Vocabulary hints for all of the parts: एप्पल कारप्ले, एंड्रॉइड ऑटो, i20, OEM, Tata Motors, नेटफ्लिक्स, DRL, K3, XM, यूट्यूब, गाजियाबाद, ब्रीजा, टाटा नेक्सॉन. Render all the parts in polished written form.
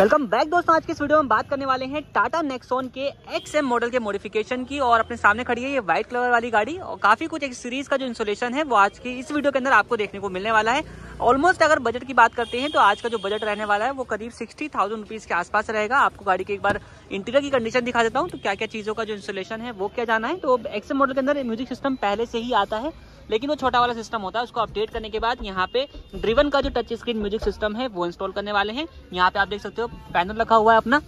Welcome back दोस्तों, आज के इस वीडियो में बात करने वाले हैं टाटा नेक्सॉन के XM मॉडल के मॉडिफिकेशन की। और अपने सामने खड़ी है ये व्हाइट कलर वाली गाड़ी और काफी कुछ एक सीरीज का जो इंसुलेशन है वो आज की इस वीडियो के अंदर आपको देखने को मिलने वाला है। ऑलमोस्ट अगर बजट की बात करते हैं तो आज का जो बजट रहने वाला है वो करीब 60,000 रुपीज के आसपास रहेगा। आपको गाड़ी के एक बार इंटीरियर की कंडीशन दिखा देता हूँ, तो क्या क्या चीजों का जो इंसुलेशन है वो क्या जाना है। तो XM मॉडल के अंदर म्यूजिक सिस्टम पहले से ही आता है, लेकिन वो छोटा वाला सिस्टम होता है, उसको अपडेट करने के बाद यहाँ पे ड्रिवन का जो टच स्क्रीन म्यूजिक सिस्टम है वो इंस्टॉल करने वाले हैं। यहाँ पे आप देख सकते हो पैनल रखा हुआ है अपना,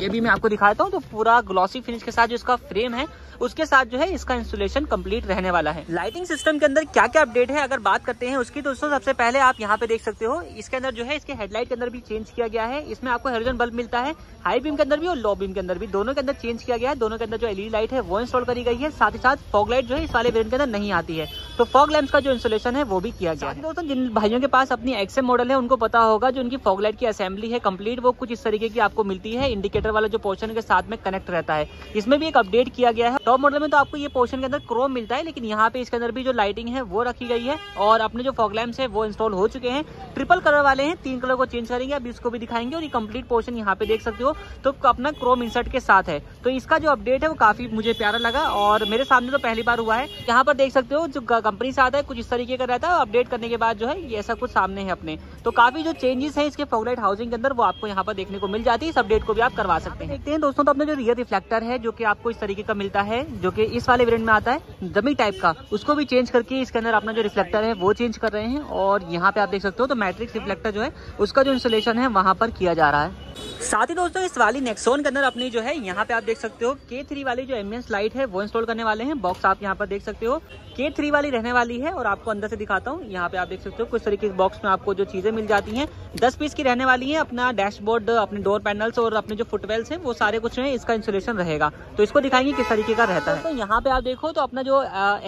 ये भी मैं आपको दिखाता हूँ। तो पूरा ग्लॉसी फिनिश के साथ जो इसका फ्रेम है उसके साथ जो है इसका इंसुलेशन कंप्लीट रहने वाला है। लाइटिंग सिस्टम के अंदर क्या क्या अपडेट है अगर बात करते हैं उसकी, दोस्तों सबसे पहले आप यहाँ पे देख सकते हो इसके अंदर जो है इसके हेडलाइट के अंदर भी चेंज किया गया है। इसमें आपको हेलोजन बल्ब मिलता है, हाई बीम के अंदर भी और लो बीम के अंदर भी, दोनों के अंदर चेंज किया गया है। दोनों के अंदर जो एलईडी लाइट है वो इंस्टॉल करी गई है, साथ ही साथ फॉग लाइट जो है इस वाले वेरिएंट के अंदर नहीं आती है, तो फॉग लैंप्स का जो इंसुलेशन है वो भी किया गया है। दोस्तों जिन भाइयों के पास अपनी XM मॉडल है उनको पता होगा जो उनकी फॉग लाइट की असेंबली है कंप्लीट वो कुछ इस तरीके की आपको मिलती है, इंडिकेटर वाला जो पोर्शन के साथ में कनेक्ट रहता है। इसमें भी एक अपडेट किया गया है। टॉप मॉडल में तो आपको ये पोर्शन के अंदर क्रोम मिलता है, लेकिन यहाँ पे इसके अंदर भी जो लाइटिंग है वो रखी गई है और अपने जो फॉग लैंप्स है वो इंस्टॉल हो चुके हैं। ट्रिपल कलर वाले हैं, तीन कलर को चेंज करेंगे, अभी उसको भी दिखाएंगे। और ये कंप्लीट पोर्शन यहाँ पे देख सकते हो तो अपना क्रोम इंसर्ट के साथ है, तो इसका जो अपडेट है वो काफी मुझे प्यारा लगा और मेरे सामने तो पहली बार हुआ है। यहाँ पर देख सकते हो जो कंपनी से आता है कुछ इस तरीके का रहता है, अपडेट करने के बाद जो है ये ऐसा कुछ सामने है अपने, तो काफी जो चेंजेस हैं इसके फॉग लाइट हाउसिंग के अंदर वो आपको यहाँ पर देखने को मिल जाती है। इस अपडेट को भी आप करवा सकते हैं। देखते हैं दोस्तों, तो अपने जो रियर रिफ्लेक्टर है जो कि आपको इस तरीके का मिलता है, जो कि इस वाले वेरिएंट में आता है डमी टाइप का, उसको भी चेंज करके इसके अंदर अपना जो रिफ्लेक्टर है वो चेंज कर रहे हैं। और यहाँ पे आप देख सकते हो तो मैट्रिक्स रिफ्लेक्टर जो है उसका जो इंसुलेशन है वहाँ पर किया जा रहा है। साथ ही दोस्तों इस वाली नेक्सॉन के अंदर अपनी जो है यहाँ पे आप देख सकते हो K3 वाली जो एम्बियंस लाइट है वो इंस्टॉल करने वाले हैं। बॉक्स आप यहाँ पर देख सकते हो K3 वाली रहने वाली है और आपको अंदर से दिखाता हूँ। यहाँ पे आप देख सकते हो कुछ तरीके के बॉक्स में आपको जो चीजें मिल जाती हैं 10 पीस की रहने वाली है। अपना डैशबोर्ड, अपने डोर पैनल्स और अपने जो फुटवेल्स है वो सारे कुछ है इसका इंसुलेशन रहेगा, तो इसको दिखाएंगे किस तरीके का रहता है। तो यहाँ पे आप देखो तो अपना जो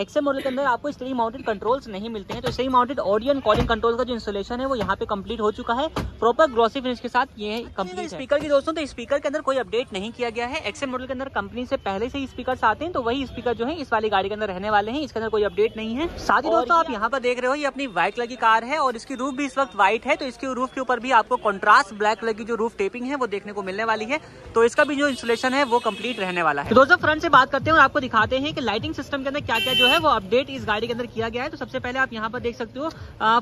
XM मॉडल के अंदर आपको स्ट्रिंग माउंटेड कंट्रोल्स नहीं मिलते हैं, तो string mounted audio and calling control का जो इंसुलेशन है वो यहाँ पे कंप्लीट हो चुका है प्रॉपर ग्लॉसी फिनिश के साथ। ये कंप्लीट है स्पीकर की दोस्तों, तो स्पीकर के अंदर कोई अपडेट नहीं किया गया है। XM मॉडल के अंदर कंपनी से पहले से ही स्पीकर आते हैं, तो वही स्पीकर जो है इस वाली गाड़ी के अंदर रहने वाले हैं, इसके अंदर कोई अपडेट नहीं है। साथ ही दोस्तों आप यहाँ पर देख रहे हो ये अपनी व्हाइट कलर की कार है और इसकी रूफ भी इस वक्त व्हाइट है, तो इसकी रूफ के ऊपर भी आपको कॉन्ट्रास्ट ब्लैक कलर की जो रूफ टेपिंग है वो देखने को मिलने वाली है, तो इसका भी जो इंसुलेशन है वो कंप्लीट रहने वाला है। तो दोस्तों फ्रंट से बात करते हैं और आपको दिखाते हैं कि लाइटिंग सिस्टम के अंदर क्या क्या जो है वो अपडेट इस गाड़ी के अंदर किया गया है। तो सबसे पहले आप यहाँ पर देख सकते हो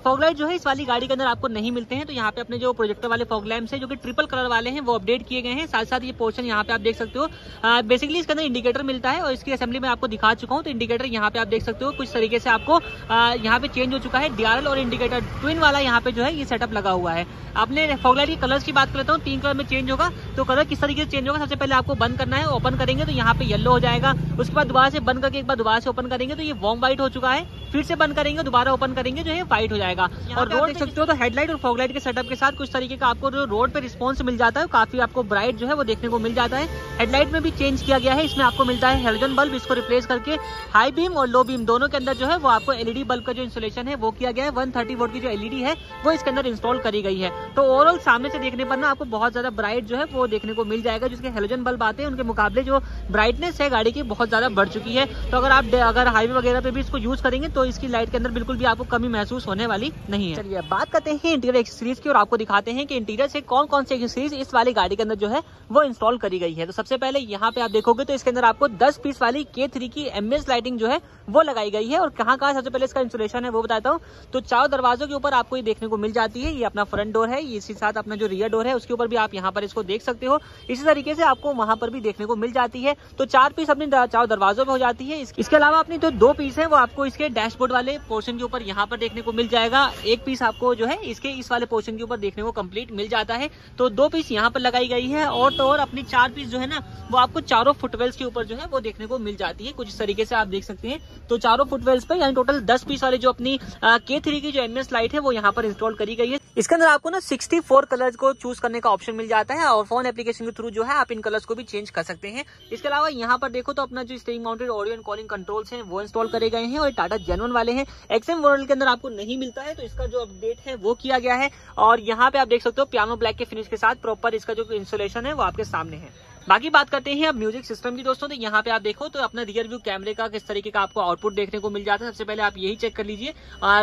फॉग लाइट जो है इस वाली गाड़ी के अंदर आपको नहीं मिलते हैं, तो यहाँ पे अपने जो प्रोजेक्टर वाले फॉग लैंप्स है जो कि ट्रिपल कलर वाले हैं वो अपडेट किए गए हैं। साथ साथ ये पोर्शन यहाँ पे आप देख सकते हो बेसिकली इसके अंदर इंडिकेटर मिलता है और इसकी असेंबली में आपको दिखा चुका हूँ। तो इंडिकेटर यहाँ पे आप देख सकते हो कुछ तरीके से आपको यहाँ पे चेंज हो चुका है। DRL और इंडिकेटर ट्विन वाला यहाँ पे जो है ये सेटअप लगा हुआ है। अपने फॉग लाइट के कलर्स की बात करता हूँ, तीन कलर में चेंज होगा, तो कलर किस तरीके से चेंज होगा सबसे पहले आपको बंद करना है। ओपन करेंगे तो यहाँ पे येलो हो जाएगा, उसके बाद दोबारा से बंद करके एक बार दोबारा से ओपन करेंगे तो ये वॉर्म व्हाइट हो चुका है, फिर से बंद करेंगे दोबारा ओपन करेंगे जो है व्हाइट हो जाएगा। और रोड देख सकते हो तो हेडलाइट और फॉग लाइट के सेटअप के साथ कुछ तरीके का आपको जो रोड पे रिस्पॉन्स मिल जाता है काफी आपको ब्राइट जो है वो देखने को मिल जाता है। हेडलाइट में भी चेंज किया गया है, इसमें आपको मिलता है हेलोजन बल्ब, इसको रिप्लेस करके हाई बीम और लो बीम दोनों के अंदर जो है वो आपको एलईडी बल्ब का जो इंसुलेशन है वो किया गया है। 130 वोल्ट की जो एलईडी है वो इसके अंदर इंस्टॉल करी गई है, तो ओवरऑल सामने से देखने पर ना आपको बहुत ज्यादा ब्राइट जो है वो देखने को मिल जाएगा। जिसके हेलोजन बल्ब आते हैं उनके मुकाबले जो ब्राइटनेस है गाड़ी की बहुत ज्यादा बढ़ चुकी है, तो अगर आप हाईवे वगैरह पे भी इसको यूज करेंगे तो इसकी लाइट के अंदर बिल्कुल भी आपको कमी महसूस होने वाली नहीं है। चलिए बात करते हैं इंटीरियर एक्सेसरीज की और आपको दिखाते हैं कि इंटीरियर से कौन कौन सी एक्सेसरीज इस वाली गाड़ी के अंदर जो है वो इंस्टॉल करी गई है। तो सबसे पहले यहाँ पे आप देखोगे तो इसके अंदर आपको 10 पीस वाली K3 की एमएस लाइटिंग जो है वो लगाई गई है। और कहाँ सबसे पहले इसका इंसुलेशन है वो बताता हूँ, तो चारों दरवाजों के ऊपर आपको ये देखने को मिल जाती है। ये अपना फ्रंट डोर है, इसी साथ अपना जो रियर डोर है उसके ऊपर भी आप यहाँ पर इसको देख सकते हो, इसी तरीके से आपको वहां पर भी देखने को मिल जाती है। तो 4 पीस अपने चारों दरवाजों पर हो जाती है। इसके अलावा अपनी जो 2 पीस है वो आपको इसके डैशबोर्ड वाले पोर्शन के ऊपर यहाँ पर देखने को मिल जाएगा, 1 पीस आपको जो है इसके इस वाले पोर्शन के ऊपर देखने को कंप्लीट मिल जाता है, तो 2 पीस यहाँ पर लगाई गई है। और तो और अपनी 4 पीस जो है ना वो आपको चारों फुटवेल्स के ऊपर जो है वो देखने को मिल जाती है, कुछ इस तरीके से आप देख सकते हैं। तो चारों फुटवेल्स पर यानी टोटल 10 पीस वाली जो अपनी K3 की जो एमएस लाइट है वो यहाँ पर इंस्टॉल करी गई है। इसके अंदर आपको ना 64 कलर्स को चूज करने का ऑप्शन मिल जाता है और फोन एप्लीकेशन के थ्रू जो है आप इन कलर्स को भी चेंज कर सकते हैं। इसके अलावा यहाँ पर देखो तो अपना जो steering mounted audio and calling controls हैं वो इंस्टॉल करे गए हैं और टाटा जेन्युइन वाले हैं। XM मॉडल के अंदर आपको नहीं मिलता है, तो इसका जो अपडेट है वो किया गया है। और यहाँ पे आप देख सकते हो पियानो ब्लैक के फिनिश के साथ प्रॉपर इसका जो इंसुलेशन है वो आपके सामने है। बाकी बात करते हैं अब म्यूजिक सिस्टम की दोस्तों। तो यहाँ पे आप देखो तो अपना रियर व्यू कैमरे का किस तरीके का आपको आउटपुट देखने को मिल जाता है। सबसे पहले आप यही चेक कर लीजिए,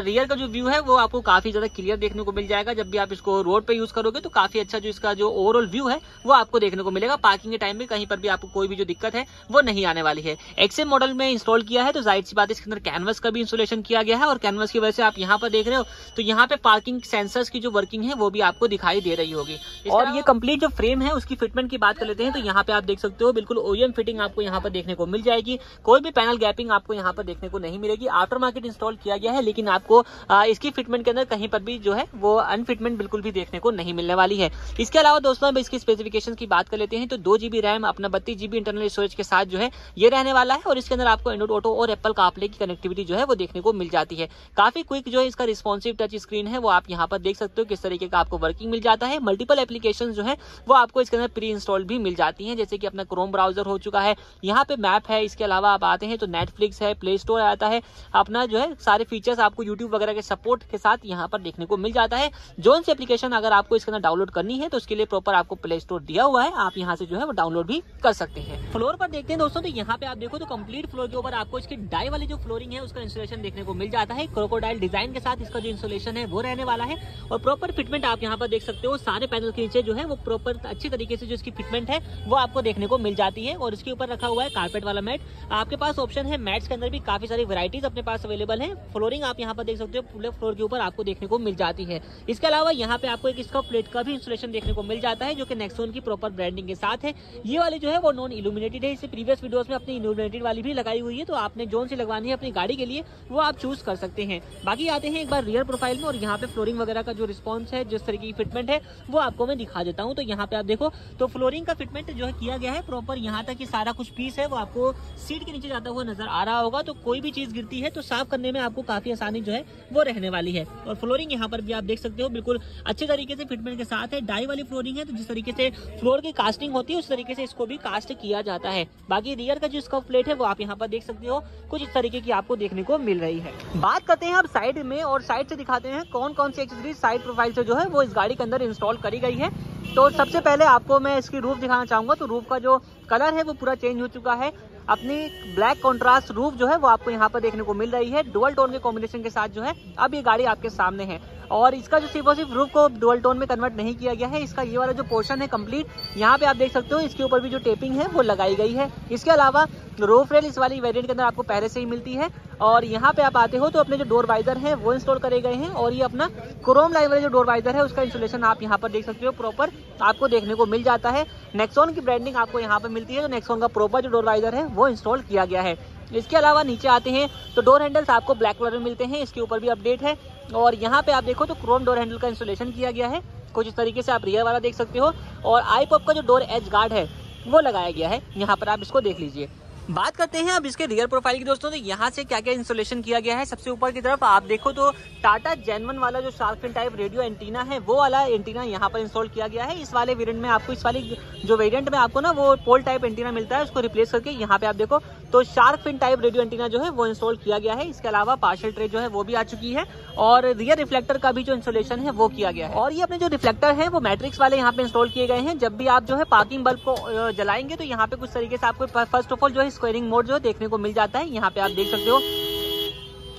रियर का जो व्यू है वो आपको काफी ज्यादा क्लियर देखने को मिल जाएगा। जब भी आप इसको रोड पे यूज करोगे तो काफी अच्छा जो इसका जो ओवरऑल व्यू है वो आपको देखने को मिलेगा। पार्किंग के टाइम में कहीं पर भी आपको कोई भी जो दिक्कत है वो नहीं आने वाली है। XM मॉडल में इंस्टॉल किया है तो जाहिर सी बात है इसके अंदर कैनवस का भी इंस्टॉलेशन किया गया है और कैनवस की वजह से आप यहाँ पर देख रहे हो तो यहाँ पे पार्किंग सेंसर्स की जो वर्किंग है वो भी आपको दिखाई दे रही होगी। और ये कंप्लीट जो फ्रेम है उसकी फिटमेंट की बात कर लेते हैं तो यहाँ पे आप देख सकते हो बिल्कुल OEM फिटिंग आपको यहाँ पर देखने को मिल जाएगी। कोई भी पैनल गैपिंग आपको यहाँ पर देखने को नहीं मिलेगी। आफ्टर मार्केट इंस्टॉल किया गया है लेकिन आपको इसकी फिटमेंट के अंदर कहीं पर भी जो है वो अनफिटमेंट बिल्कुल भी देखने को नहीं मिलने वाली है। इसके अलावा दोस्तों अब इसकी स्पेसिफिकेशन की बात कर लेते हैं तो 2 GB रैम अपना 32 GB इंटरनल स्टोरेज के साथ जो है ये रहने वाला है और इसके अंदर आपको एंड्रॉइड ऑटो और एप्पल कारप्ले की कनेक्टिविटी जो है वो देखने को मिल जाती है। काफी क्विक जो है इसका रिस्पॉन्सिव टच स्क्रीन है वो आप यहाँ पर देख सकते हो किस तरीके का आपको वर्किंग मिल जाता है। मल्टीपल एप्लीकेशन जो है वो आपको इसके अंदर प्री इंस्टॉल भी मिल जाती है जैसे कि अपना क्रोम ब्राउजर हो चुका है, यहाँ पे मैप है, इसके अलावा आप आते हैं तो नेटफ्लिक्स है, प्ले स्टोर आता है अपना जो है, सारे फीचर्स आपको यूट्यूब वगैरह के सपोर्ट के साथ यहाँ पर देखने को मिल जाता है। जोन से एप्लीकेशन अगर आपको इसके अंदर डाउनलोड करनी है तो उसके लिए प्रॉपर आपको प्ले स्टोर दिया हुआ है, आप यहाँ से जो है वो डाउनलोड भी कर सकते हैं। फ्लोर पर देखते हैं दोस्तों तो यहाँ पे आप देखो तो कंप्लीट फ्लोर के ऊपर आपको इसकी डाई वाली जो फ्लोरिंग है उसका इंस्टॉलेशन देखने को मिल जाता है। क्रोकोडाइल डिजाइन के साथ इसका जो इंस्टॉलेशन है वो रहने वाला है और प्रॉपर फिटमेंट आप यहाँ पर देख सकते हो। सारे पैनल के नीचे जो है वो प्रॉपर अच्छी तरीके से जो इसकी फिटमेंट है वो आपको देखने को मिल जाती है और इसके ऊपर रखा हुआ है कार्पेट वाला मैट। आपके पास ऑप्शन है मैट्स के अंदर भी काफी सारी वैरायटीज अपने पास अवेलेबल है। फ्लोरिंग आप यहाँ पर देख सकते हो पूरे फ्लोर के ऊपर आपको देखने को मिल जाती है। इसके अलावा यहाँ पे आपको एक इसका प्लेट का भी इंस्टॉलेशन देखने को मिल जाता है जो कि नेक्सॉन की प्रॉपर ब्रांडिंग के साथ है। ये वाली जो है वो नॉन इल्यूमिनेटेड है, इससे प्रीवियस वीडियोस में अपनी इल्यूमिनेटेड वाली भी लगाई हुई है तो आपने जोन सी लगवानी है अपनी गाड़ी के लिए वो आप चूज कर सकते हैं। बाकी आते हैं एक बार रियर प्रोफाइल में और यहाँ पे फ्लोरिंग वगैरह का जो रिस्पॉन्स है जिस तरीके की फिटमेंट है वो आपको मैं दिखा देता हूँ। तो यहाँ पे आप देखो तो फ्लोरिंग का फिटमेंट जो है किया गया है प्रॉपर, यहाँ तक कि सारा कुछ पीस है वो आपको सीट के नीचे जाता हुआ नजर आ रहा होगा तो कोई भी चीज गिरती है तो साफ करने में आपको काफी आसानी जो है वो रहने वाली है। और फ्लोरिंग यहाँ पर भी आप देख सकते हो बिल्कुल अच्छे तरीके से फिटमेंट के साथ है। डाई वाली फ्लोरिंग है तो जिस तरीके से फ्लोर की कास्टिंग होती है उस तरीके से इसको भी कास्ट किया जाता है। बाकी रियर का जो इसका प्लेट है वो आप यहाँ पर देख सकते हो कुछ इस तरीके की आपको देखने को मिल रही है। बात करते हैं अब साइड में और साइड से दिखाते हैं कौन कौन सी एक्सेसरीज साइड प्रोफाइल से जो है वो इस गाड़ी के अंदर इंस्टॉल करी गई है। तो सबसे पहले आपको मैं इसकी रूफ दिखाना चाहूंगा तो रूफ का जो कलर है वो पूरा चेंज हो चुका है। अपनी ब्लैक कॉन्ट्रास्ट रूफ जो है वो आपको यहाँ पर देखने को मिल रही है। डुअल टोन के कॉम्बिनेशन के साथ जो है अब ये गाड़ी आपके सामने है और इसका जो सिर्फ और सिर्फ रूफ को डुअल टोन में कन्वर्ट नहीं किया गया है, इसका ये वाला जो पोर्शन है कंप्लीट यहाँ पे आप देख सकते हो इसके ऊपर भी जो टेपिंग है वो लगाई गई है। इसके अलावा रूफ रेल इस वाली वेरिएंट के अंदर आपको पहले से ही मिलती है और यहाँ पे आप आते हो तो अपने जो डोर वाइजर है वो इंस्टॉल करे गए हैं और ये अपना क्रोम लाइब्रेरी जो डोर वाइजर है उसका इंस्टॉलेशन आप यहाँ पर देख सकते हो प्रॉपर आपको देखने को मिल जाता है। नेक्सॉन की ब्रांडिंग आपको यहाँ पर मिलती है तो नेक्सॉन का प्रॉपर जो डोर वाइजर है वो इंस्टॉल किया गया है। इसके अलावा नीचे आते हैं तो डोर हैंडल्स आपको ब्लैक कलर में मिलते हैं, इसके ऊपर भी अपडेट है और यहाँ पे आप देखो तो क्रोम डोर हैंडल का इंस्टॉलेशन किया गया है कुछ इस तरीके से आप रियर वाला देख सकते हो और आई पॉप का जो डोर एज गार्ड है वो लगाया गया है, यहाँ पर आप इसको देख लीजिए। बात करते हैं अब इसके रियर प्रोफाइल की दोस्तों तो यहाँ से क्या क्या इंस्टॉलेशन किया गया है। सबसे ऊपर की तरफ आप देखो तो टाटा जेनवन वाला जो shark fin type radio antenna है वो वाला एंटीना यहाँ पर इंस्टॉल किया गया है। इस वाले वेरिएंट में आपको इस वाली जो वेरिएंट में आपको ना वो पोल टाइप एंटीना मिलता है उसको रिप्लेस करके यहाँ पे आप देखो तो shark fin type radio antenna जो है वो इंस्टॉल किया गया है। इसके अलावा पार्शियल ट्रे जो है वो भी आ चुकी है और रियर रिफ्लेक्टर का भी जो इंस्टॉलेशन है वो किया गया है और ये अपने जो रिफ्लेक्टर है वो मैट्रिक्स वाले यहाँ पे इंस्टॉल किए गए हैं। जब भी आप जो है पार्किंग बल्ब को जलाएंगे तो यहाँ पे कुछ तरीके से आपको फर्स्ट ऑफ ऑल जो है स्क्वायरिंग मोड जो है देखने को मिल जाता है, यहाँ पे आप देख सकते हो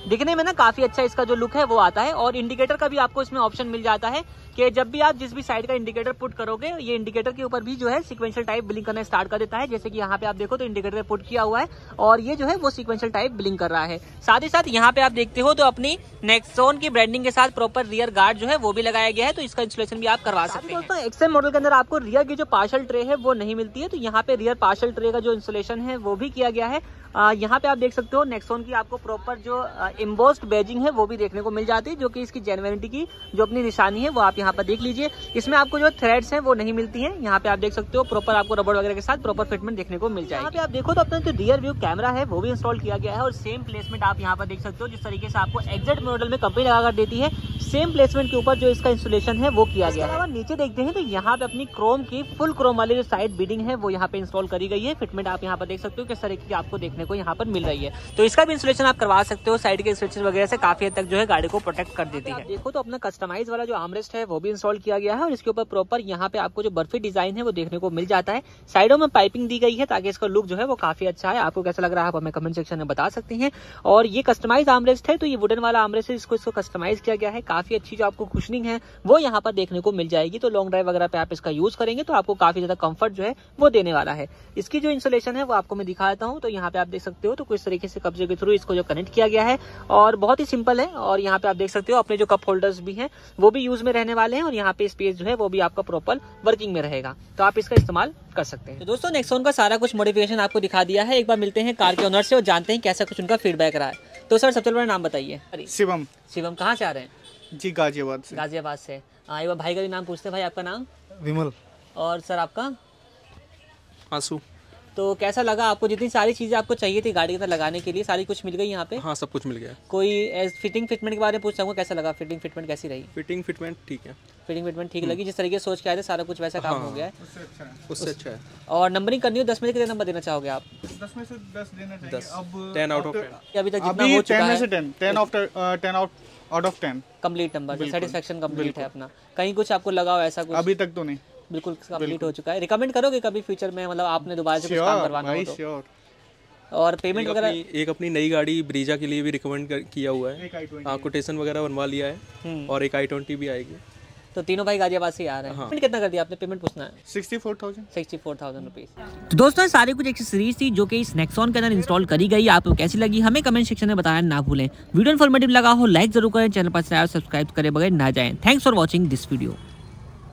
दिखने में ना काफी अच्छा इसका जो लुक है वो आता है। और इंडिकेटर का भी आपको इसमें ऑप्शन मिल जाता है कि जब भी आप जिस भी साइड का इंडिकेटर पुट करोगे ये इंडिकेटर के ऊपर भी जो है सीक्वेंशियल टाइप ब्लिंक करना स्टार्ट कर देता है। जैसे कि यहाँ पे आप देखो तो इंडिकेटर पुट किया हुआ है और ये जो है वो सीक्वेंशियल टाइप ब्लिंक कर रहा है। साथ ही साथ यहाँ पे आप देखते हो तो अपनी नेक्सॉन की ब्रांडिंग के साथ प्रॉपर रियर गार्ड जो है वो भी लगाया गया है तो इसका इंस्टॉलेशन भी आप करवा सकते हैं। दोस्तों XM मॉडल के अंदर आपको रियर की जो पार्शियल ट्रे है वो नहीं मिलती है तो यहाँ पे रियर पार्शियल ट्रे का जो इंस्टॉलेशन है वो भी किया गया है। यहाँ पे आप देख सकते हो नेक्सॉन की आपको प्रॉपर जो एम्बोस्ड बैजिंग है वो भी देखने को मिल जाती है जो कि इसकी जेन्युइनिटी की जो अपनी निशानी है वो आप यहाँ पर देख लीजिए। इसमें आपको जो थ्रेड्स हैं वो नहीं मिलती हैं, यहाँ पे आप देख सकते हो प्रॉपर आपको रबड़ वगैरह के साथ प्रॉपर फिटमेंट देखने को मिल जाएगी। यहाँ पे आप देखो तो अपना जो रियर व्यू कैमरा है वो भी इंस्टॉल किया गया है और सेम प्लेसमेंट आप यहाँ पर देख सकते हो जिस तरीके से आपको एग्जैक्ट मॉडल में कंपनी लगा कर देती है सेम प्लेसमेंट के ऊपर जो इसका इंस्टॉलेशन है वो किया गया है। और नीचे देखते हैं तो यहाँ पे अपनी क्रोम की फुल क्रोम वाली जो साइड बीडिंग है वो यहाँ पे इंस्टॉल करी गई है। फिटमेंट आप यहाँ पर देख सकते हो किस तरीके की आपको देखने देखने को यहाँ पर मिल रही है। तो इसका भी इंसुलेशन आप करवा सकते हो, साइड के स्विचेस वगैरह से काफी हद तक जो है गाड़ी को प्रोटेक्ट कर देती है। देखो तो अपना कस्टमाइज वाला जो आर्मरेस्ट है वो भी इंस्टॉल किया गया है और इसके ऊपर प्रॉपर यहाँ पे आपको जो बर्फी डिजाइन है वो देखने को मिल जाता है। साइडों में पाइपिंग दी गई है ताकि इसका लुक जो है वो काफी अच्छा है। आपको कैसा लग रहा है आप हमें कमेंट सेक्शन में बता सकते हैं। और ये कस्टमाइज आर्मरेस्ट है, तो ये वुडन वाला आर्मरेस्ट है, इसको कस्टमाइज किया गया है। काफी अच्छी जो आपको कुशनिंग है वो यहाँ पर देखने को मिल जाएगी। तो लॉन्ग ड्राइव वगैरह पे आप इसका यूज करेंगे तो आपको काफी ज्यादा कंफर्ट जो है वो देने वाला है। इसकी जो इंसुलेशन है वो आपको मैं दिखाता हूँ। तो यहाँ पे आप देख सकते हो तो कुछ तरीके से कब्जे के थ्रू इसको जो कनेक्ट किया गया है और बहुत ही सिंपल है। और यहाँ पे आप देख सकते हो अपने जो कप होल्डर्स भी हैं वो भी यूज में रहने वाले हैं और यहाँ पे स्पेस जो है वो भी आपका प्रॉपर वर्किंग में रहेगा, तो आप इसका इस्तेमाल कर सकते हैं। तो दोस्तों नेक्सॉन का सारा कुछ मॉडिफिकेशन आपको दिखा दिया है। एक बार मिलते हैं कार के ओनर से और जानते हैं कैसा कुछ उनका फीडबैक रहा है। तो सर सबसे पहले नाम बताइए। शिवम। शिवम कहाँ से आ रहे हैं? जी गाजियाबाद से। गाजियाबाद से। एक बार भाई का भी नाम पूछते हैं। भाई आपका नाम? विमल। और सर आपका? आंसू। तो कैसा लगा आपको? जितनी सारी चीजें आपको चाहिए थी गाड़ी के साथ लगाने के लिए सारी कुछ मिल गई यहाँ पे? हाँ सब कुछ मिल गया। कोई फिटिंग फिटमेंट के बारे में पूछ सकूँ, कैसा लगा? फिटिंग फिटमेंट कैसी रही? फिटिंग फिटमेंट ठीक है। फिटिंग फिटमेंट ठीक लगी, जिस तरीके से सोच के आए थे सारा कुछ वैसा काम हो गया है। उससे अच्छा है, उससे अच्छा है। और नंबरिंग करनी हो 10 में से कितने नंबर देना चाहोगे आप? 10 में से 10 देना चाहिए। अब 10 आउट ऑफ 10 अभी तक जितना हो चुका है 10 out of 10 complete number, satisfaction complete है अपना। कहीं कुछ आपको लगा हो ऐसा कुछ? अभी तक तो नहीं, बिल्कुल कंप्लीट हो चुका है। रिकमेंड करोगे कभी फ्यूचर में, मतलब आपने दोबारा से कुछ काम करवाना हो तो? और पेमेंट वगैरह? एक अपनी नई गाड़ी ब्रीजा के लिए भी रिकमेंड किया हुआ है, कोटेशन वगैरह बनवा लिया है और एक i20 भी आएगी। तो तीनों भाई गाजियाबाद से आ रहे हैं। पेमेंट कितना कर दिया आपने? पेमेंट पूछना है। 64,000 रुपीस। तो दोस्तों सारी कुछ एक्सेसरीज थी जो कि इस नेक्सॉन के अंदर इंस्टॉल करी गई। आपको कैसी लगी हमें कमेंट सेक्शन में बताया ना भूलें। वीडियो इन्फॉर्मेटिव लगा हो लाइक जरूर करें, चैनल पर सब्सक्राइब करे बगैर ना जाए। Thanks for watching this video.